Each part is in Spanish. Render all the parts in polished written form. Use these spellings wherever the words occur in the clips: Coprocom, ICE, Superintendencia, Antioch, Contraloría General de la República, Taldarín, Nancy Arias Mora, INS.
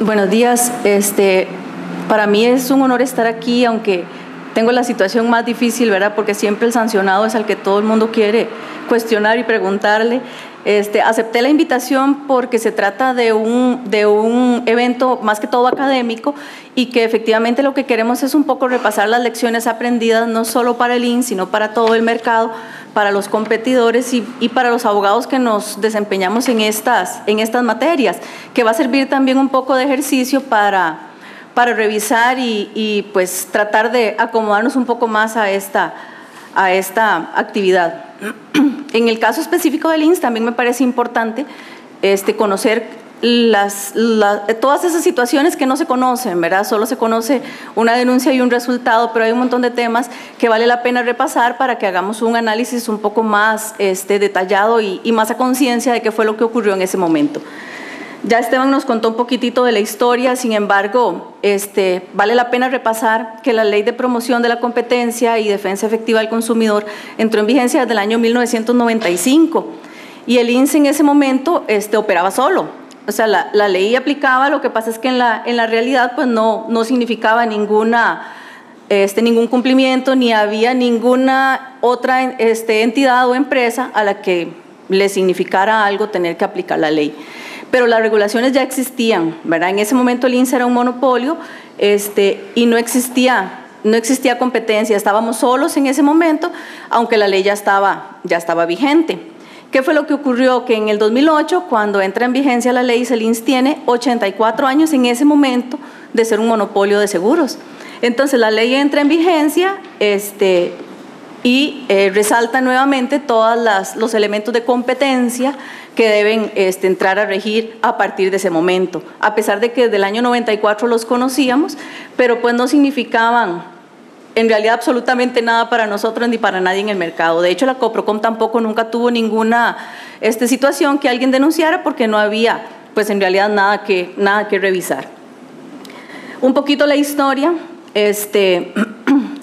Buenos días. Para mí es un honor estar aquí, aunque tengo la situación más difícil, ¿verdad? Porque siempre el sancionado es al que todo el mundo quiere cuestionar y preguntarle. Acepté la invitación porque se trata de un evento más que todo académico y que efectivamente lo que queremos es un poco repasar las lecciones aprendidas, no solo para el INS, sino para todo el mercado, para los competidores y para los abogados que nos desempeñamos en estas materias, que va a servir también un poco de ejercicio para revisar y pues tratar de acomodarnos un poco más a esta actividad. En el caso específico del INS también me parece importante conocer todas esas situaciones que no se conocen, ¿verdad? Solo se conoce una denuncia y un resultado, pero hay un montón de temas que vale la pena repasar para que hagamos un análisis un poco más detallado y más a conciencia de qué fue lo que ocurrió en ese momento. Ya Esteban nos contó un poquitito de la historia, sin embargo, vale la pena repasar que la Ley de Promoción de la Competencia y Defensa Efectiva del Consumidor entró en vigencia desde el año 1995 y el INS en ese momento operaba solo. O sea, la ley aplicaba, lo que pasa es que en la realidad pues no significaba ningún cumplimiento, ni había ninguna otra entidad o empresa a la que le significara algo tener que aplicar la ley. Pero las regulaciones ya existían, ¿verdad? En ese momento el INS era un monopolio y no existía competencia, estábamos solos en ese momento, aunque la ley ya estaba vigente. ¿Qué fue lo que ocurrió? Que en el 2008, cuando entra en vigencia la ley, el INS tiene 84 años en ese momento de ser un monopolio de seguros. Entonces la ley entra en vigencia y resalta nuevamente todos los elementos de competencia que deben entrar a regir a partir de ese momento, a pesar de que desde el año 94 los conocíamos, pero pues no significaban en realidad absolutamente nada para nosotros ni para nadie en el mercado. De hecho, la Coprocom tampoco nunca tuvo ninguna situación que alguien denunciara porque no había pues en realidad nada que revisar. Un poquito la historia,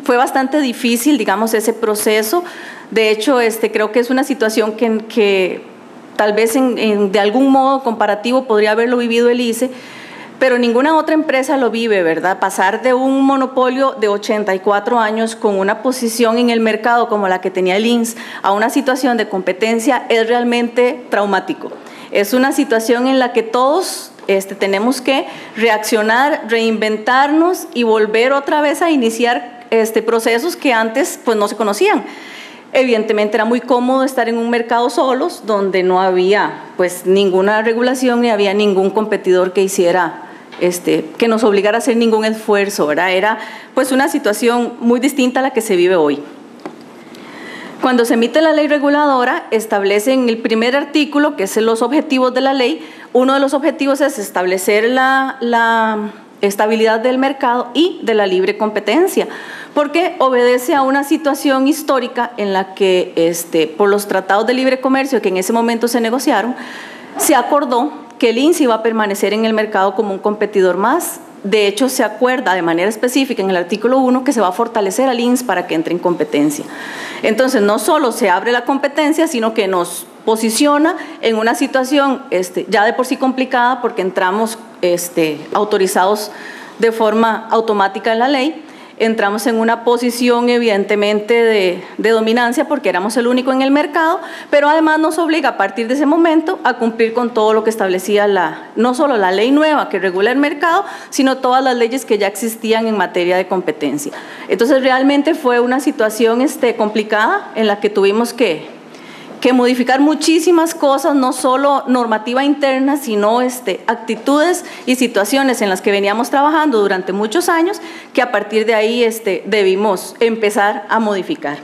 fue bastante difícil, digamos, ese proceso. De hecho, creo que es una situación que tal vez de algún modo comparativo podría haberlo vivido el ICE, pero ninguna otra empresa lo vive, ¿verdad? Pasar de un monopolio de 84 años con una posición en el mercado como la que tenía el INS a una situación de competencia es realmente traumático. Es una situación en la que todos tenemos que reaccionar, reinventarnos y volver otra vez a iniciar procesos que antes pues no se conocían. Evidentemente era muy cómodo estar en un mercado solos donde no había pues ninguna regulación ni había ningún competidor que hiciera que nos obligara a hacer ningún esfuerzo, ¿verdad? Era pues una situación muy distinta a la que se vive hoy. Cuando se emite la ley reguladora, establece en el primer artículo, que es los objetivos de la ley, uno de los objetivos es establecer la estabilidad del mercado y de la libre competencia, porque obedece a una situación histórica en la que por los tratados de libre comercio que en ese momento se negociaron, se acordó que el INS iba a permanecer en el mercado como un competidor más. De hecho, se acuerda de manera específica en el artículo 1 que se va a fortalecer al INS para que entre en competencia. Entonces, no solo se abre la competencia, sino que nos posiciona en una situación ya de por sí complicada porque entramos autorizados de forma automática en la ley, entramos en una posición evidentemente de dominancia porque éramos el único en el mercado, pero además nos obliga a partir de ese momento a cumplir con todo lo que establecía no solo la ley nueva que regula el mercado, sino todas las leyes que ya existían en materia de competencia. Entonces realmente fue una situación complicada en la que tuvimos que modificar muchísimas cosas, no solo normativa interna, sino actitudes y situaciones en las que veníamos trabajando durante muchos años, que a partir de ahí debimos empezar a modificar.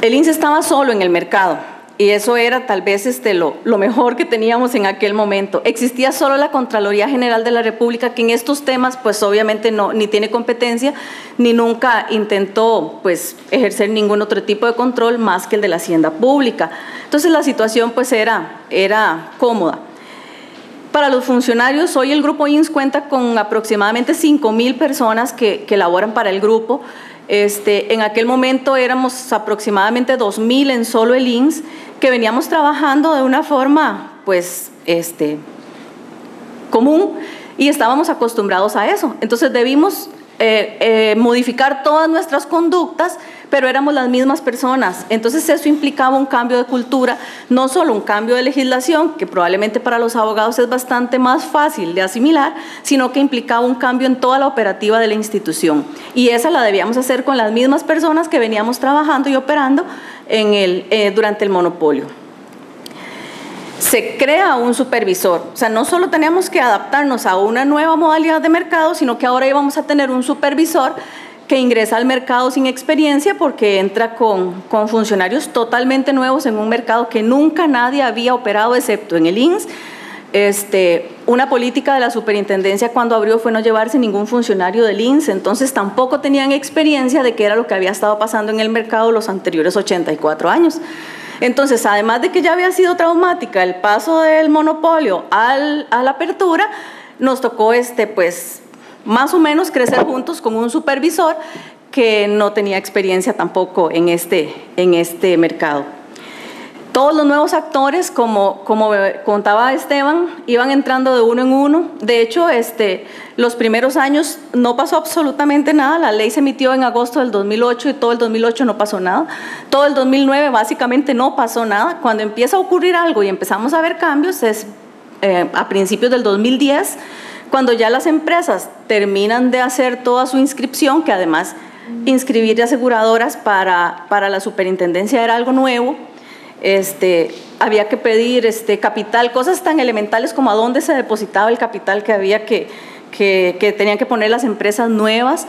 El INS estaba solo en el mercado y eso era tal vez lo mejor que teníamos en aquel momento. Existía solo la Contraloría General de la República, que en estos temas pues obviamente no, ni tiene competencia ni nunca intentó pues ejercer ningún otro tipo de control más que el de la hacienda pública. Entonces la situación pues era cómoda. Para los funcionarios, hoy el grupo INS cuenta con aproximadamente 5.000 personas que laboran para el grupo. En aquel momento éramos aproximadamente 2.000 en solo el INS, que veníamos trabajando de una forma pues común, y estábamos acostumbrados a eso. Entonces debimos modificar todas nuestras conductas, pero éramos las mismas personas. Entonces eso implicaba un cambio de cultura, no solo un cambio de legislación, que probablemente para los abogados es bastante más fácil de asimilar, sino que implicaba un cambio en toda la operativa de la institución. Y esa la debíamos hacer con las mismas personas que veníamos trabajando y operando en durante el monopolio. Se crea un supervisor, o sea, no solo teníamos que adaptarnos a una nueva modalidad de mercado, sino que ahora íbamos a tener un supervisor que ingresa al mercado sin experiencia porque entra con funcionarios totalmente nuevos en un mercado que nunca nadie había operado excepto en el INS. Una política de la superintendencia cuando abrió fue no llevarse ningún funcionario del INS, entonces tampoco tenían experiencia de qué era lo que había estado pasando en el mercado los anteriores 84 años. Entonces, además de que ya había sido traumática el paso del monopolio a la apertura, nos tocó pues, más o menos crecer juntos con un supervisor que no tenía experiencia tampoco en este mercado. Todos los nuevos actores, como contaba Esteban, iban entrando de uno en uno. De hecho, los primeros años no pasó absolutamente nada. La ley se emitió en agosto del 2008 y todo el 2008 no pasó nada. Todo el 2009 básicamente no pasó nada. Cuando empieza a ocurrir algo y empezamos a ver cambios es a principios del 2010, cuando ya las empresas terminan de hacer toda su inscripción, que además inscribir aseguradoras para la superintendencia era algo nuevo. Había que pedir capital, cosas tan elementales como a dónde se depositaba el capital que había que tenían que poner las empresas nuevas.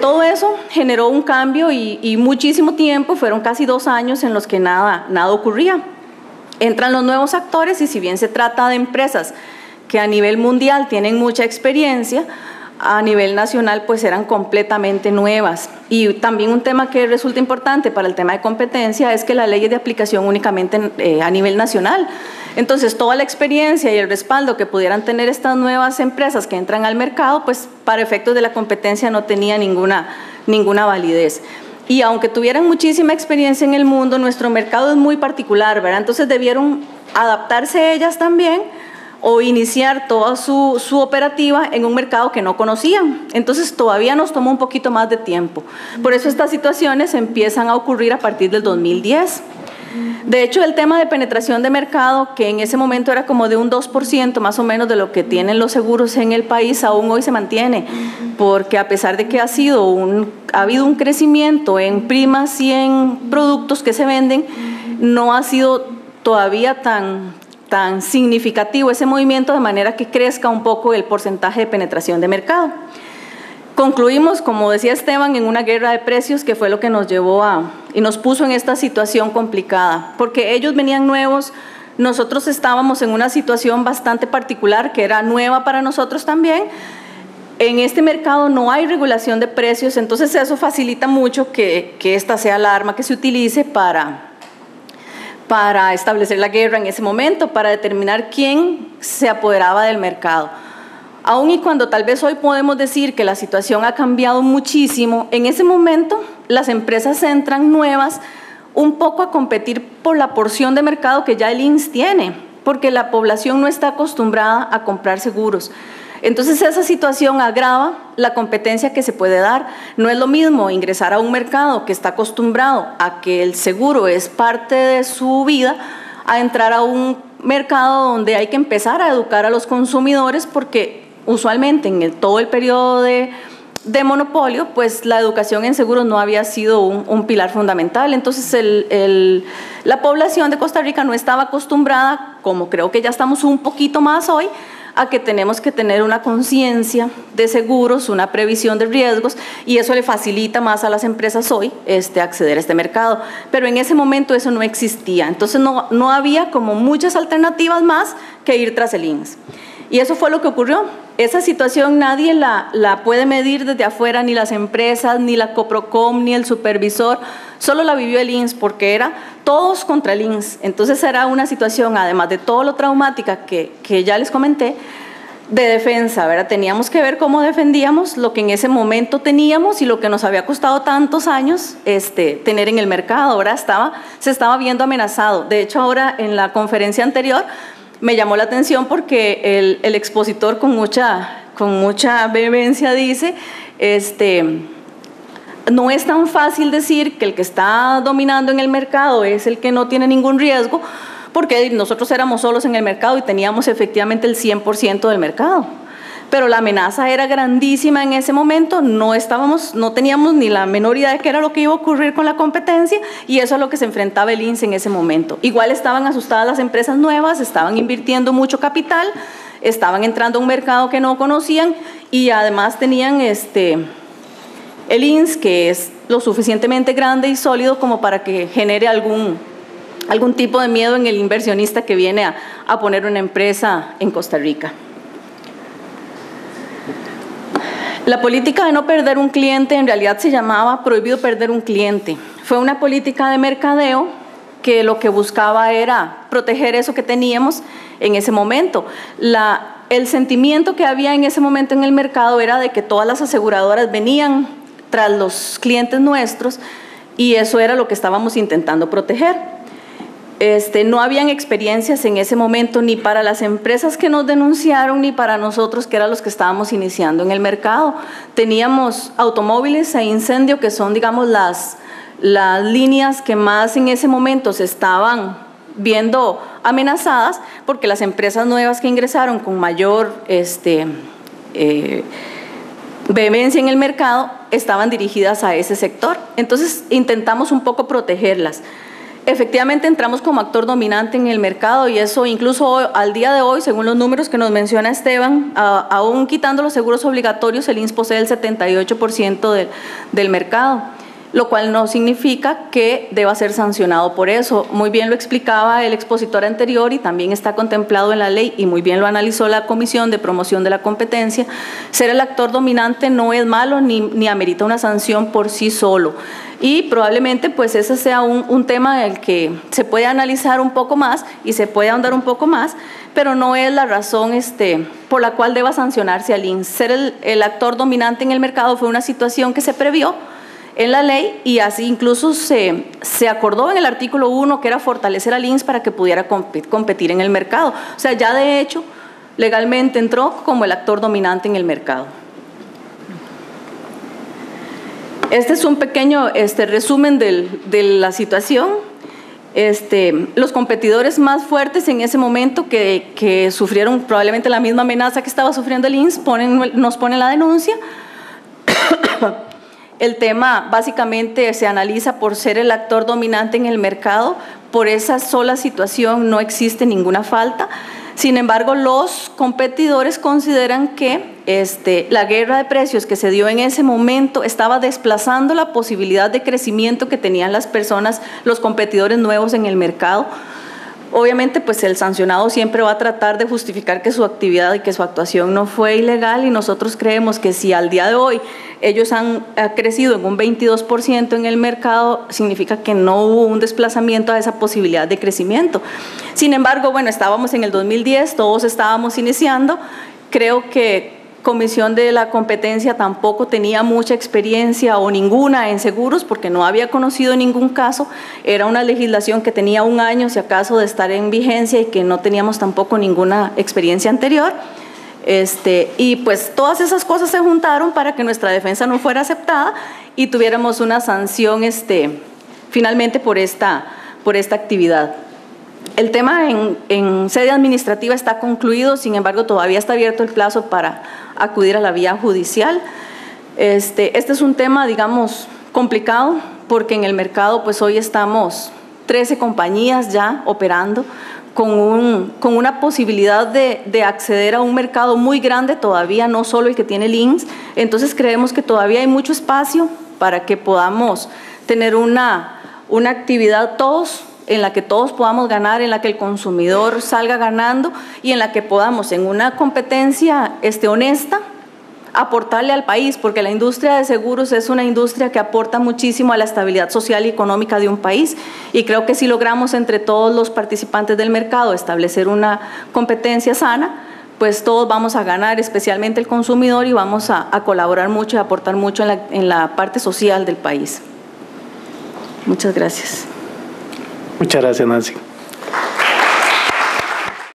Todo eso generó un cambio y muchísimo tiempo, fueron casi 2 años en los que nada ocurría. Entran los nuevos actores y si bien se trata de empresas que a nivel mundial tienen mucha experiencia, a nivel nacional pues eran completamente nuevas. Y también un tema que resulta importante para el tema de competencia es que la ley es de aplicación únicamente a nivel nacional. Entonces toda la experiencia y el respaldo que pudieran tener estas nuevas empresas que entran al mercado pues para efectos de la competencia no tenía ninguna validez. Y aunque tuvieran muchísima experiencia en el mundo, nuestro mercado es muy particular, ¿verdad? Entonces debieron adaptarse ellas también o iniciar toda su operativa en un mercado que no conocían. Entonces todavía nos tomó un poquito más de tiempo. Por eso estas situaciones empiezan a ocurrir a partir del 2010. De hecho, el tema de penetración de mercado, que en ese momento era como de un 2% más o menos de lo que tienen los seguros en el país, aún hoy se mantiene, porque a pesar de que ha habido un crecimiento en primas y en productos que se venden, no ha sido todavía tan significativo ese movimiento, de manera que crezca un poco el porcentaje de penetración de mercado. Concluimos, como decía Esteban, en una guerra de precios que fue lo que nos llevó y nos puso en esta situación complicada, porque ellos venían nuevos, nosotros estábamos en una situación bastante particular que era nueva para nosotros también. En este mercado no hay regulación de precios, entonces eso facilita mucho que esta sea la arma que se utilice para establecer la guerra en ese momento, para determinar quién se apoderaba del mercado. Aun y cuando tal vez hoy podemos decir que la situación ha cambiado muchísimo, en ese momento las empresas entran nuevas un poco a competir por la porción de mercado que ya el INS tiene, porque la población no está acostumbrada a comprar seguros. Entonces esa situación agrava la competencia que se puede dar. No es lo mismo ingresar a un mercado que está acostumbrado a que el seguro es parte de su vida, a entrar a un mercado donde hay que empezar a educar a los consumidores, porque usualmente en todo el periodo de monopolio, pues la educación en seguros no había sido un pilar fundamental. Entonces la población de Costa Rica no estaba acostumbrada, como creo que ya estamos un poquito más hoy, a que tenemos que tener una conciencia de seguros, una previsión de riesgos, y eso le facilita más a las empresas hoy acceder a este mercado. Pero en ese momento eso no existía, entonces no había como muchas alternativas más que ir tras el INS. Y eso fue lo que ocurrió. Esa situación nadie la puede medir desde afuera, ni las empresas, ni la Coprocom, ni el supervisor, solo la vivió el INS, porque era todos contra el INS. Entonces era una situación, además de todo lo traumática que ya les comenté, de defensa, ¿verdad? Teníamos que ver cómo defendíamos lo que en ese momento teníamos y lo que nos había costado tantos años tener en el mercado. Ahora se estaba viendo amenazado. De hecho, ahora en la conferencia anterior me llamó la atención porque el expositor con mucha vehemencia dice, no es tan fácil decir que el que está dominando en el mercado es el que no tiene ningún riesgo, porque nosotros éramos solos en el mercado y teníamos efectivamente el 100% del mercado. Pero la amenaza era grandísima en ese momento, no teníamos ni la menor idea de qué era lo que iba a ocurrir con la competencia, y eso es lo que se enfrentaba el INSS en ese momento. Igual estaban asustadas las empresas nuevas, estaban invirtiendo mucho capital, estaban entrando a un mercado que no conocían, y además tenían el INSS, que es lo suficientemente grande y sólido como para que genere algún tipo de miedo en el inversionista que viene a poner una empresa en Costa Rica. La política de no perder un cliente en realidad se llamaba prohibido perder un cliente. Fue una política de mercadeo que lo que buscaba era proteger eso que teníamos en ese momento. El sentimiento que había en ese momento en el mercado era de que todas las aseguradoras venían tras los clientes nuestros, y eso era lo que estábamos intentando proteger. No habían experiencias en ese momento ni para las empresas que nos denunciaron ni para nosotros, que eran los que estábamos iniciando en el mercado. Teníamos automóviles e incendio, que son, digamos, las líneas que más en ese momento se estaban viendo amenazadas, porque las empresas nuevas que ingresaron con mayor vehemencia en el mercado estaban dirigidas a ese sector. Entonces intentamos un poco protegerlas. Efectivamente entramos como actor dominante en el mercado, y eso incluso hoy, al día de hoy, según los números que nos menciona Esteban, aún quitando los seguros obligatorios, el INSS posee el 78% del mercado, lo cual no significa que deba ser sancionado por eso. Muy bien lo explicaba el expositor anterior, y también está contemplado en la ley, y muy bien lo analizó la Comisión de Promoción de la Competencia. Ser el actor dominante no es malo ni amerita una sanción por sí solo. Y probablemente pues ese sea un tema del que se puede analizar un poco más y se puede ahondar un poco más, pero no es la razón por la cual deba sancionarse al INS. Ser el actor dominante en el mercado fue una situación que se previó en la ley, y así incluso se acordó en el artículo 1 que era fortalecer al INS para que pudiera competir en el mercado. O sea, ya de hecho legalmente entró como el actor dominante en el mercado. Este es un pequeño resumen de la situación. Los competidores más fuertes en ese momento que sufrieron probablemente la misma amenaza que estaba sufriendo el INS nos ponen la denuncia. El tema básicamente se analiza por ser el actor dominante en el mercado. Por esa sola situación no existe ninguna falta. Sin embargo, los competidores consideran que la guerra de precios que se dio en ese momento estaba desplazando la posibilidad de crecimiento que tenían las personas, los competidores nuevos en el mercado. Obviamente, pues el sancionado siempre va a tratar de justificar que su actividad y que su actuación no fue ilegal, y nosotros creemos que si al día de hoy ellos han crecido en un 22% en el mercado, significa que no hubo un desplazamiento a esa posibilidad de crecimiento. Sin embargo, bueno, estábamos en el 2010, todos estábamos iniciando. Creo que Comisión de la Competencia tampoco tenía mucha experiencia o ninguna en seguros, porque no había conocido ningún caso. Era una legislación que tenía un año, si acaso, de estar en vigencia, y que no teníamos tampoco ninguna experiencia anterior. Y pues todas esas cosas se juntaron para que nuestra defensa no fuera aceptada y tuviéramos una sanción finalmente por esta actividad. El tema en sede administrativa está concluido, sin embargo, todavía está abierto el plazo para acudir a la vía judicial. Este es un tema, digamos, complicado, porque en el mercado pues hoy estamos 13 compañías ya operando con una posibilidad de acceder a un mercado muy grande todavía, no solo el que tiene el INS. Entonces creemos que todavía hay mucho espacio para que podamos tener una actividad todos, en la que todos podamos ganar, en la que el consumidor salga ganando y en la que podamos, en una competencia honesta, aportarle al país, porque la industria de seguros es una industria que aporta muchísimo a la estabilidad social y económica de un país, y creo que si logramos entre todos los participantes del mercado establecer una competencia sana, pues todos vamos a ganar, especialmente el consumidor, y vamos a colaborar mucho y aportar mucho en la parte social del país. Muchas gracias. Muchas gracias, Nancy.